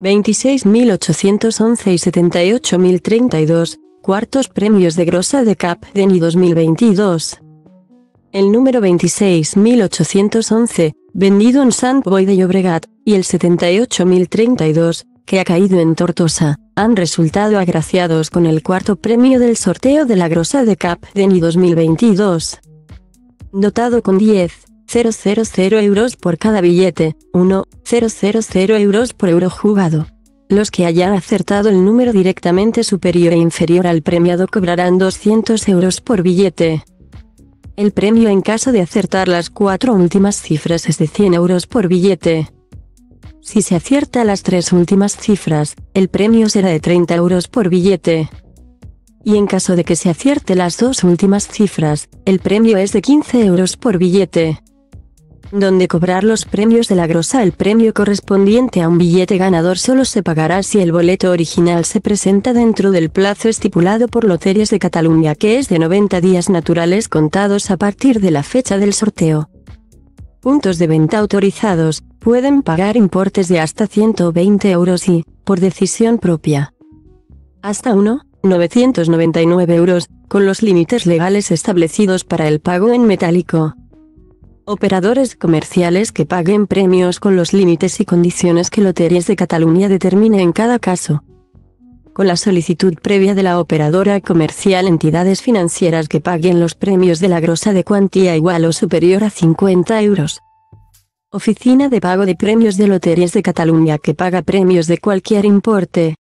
26.811 y 78.032, cuartos premios de Grossa de Cap d'Any 2022. El número 26.811, vendido en Sant Boi de Llobregat, y el 78.032, que ha caído en Tortosa, han resultado agraciados con el cuarto premio del sorteo de la Grossa de Cap d'Any 2022. Dotado con 10.000 € por cada billete, 1.000 € por euro jugado. Los que hayan acertado el número directamente superior e inferior al premiado cobrarán 200 € por billete. El premio en caso de acertar las cuatro últimas cifras es de 100 € por billete. Si se acierta las tres últimas cifras, el premio será de 30 € por billete. Y en caso de que se acierte las dos últimas cifras, el premio es de 15 € por billete. Donde cobrar los premios de la Grossa, el premio correspondiente a un billete ganador solo se pagará si el boleto original se presenta dentro del plazo estipulado por Loterías de Cataluña, que es de 90 días naturales contados a partir de la fecha del sorteo. Puntos de venta autorizados pueden pagar importes de hasta 120 € y, por decisión propia, hasta 1.999 €, con los límites legales establecidos para el pago en metálico. Operadores comerciales que paguen premios con los límites y condiciones que Loterías de Cataluña determine en cada caso, con la solicitud previa de la operadora comercial. Entidades financieras que paguen los premios de la Grossa de cuantía igual o superior a 50 €. Oficina de pago de premios de Loterías de Cataluña que paga premios de cualquier importe,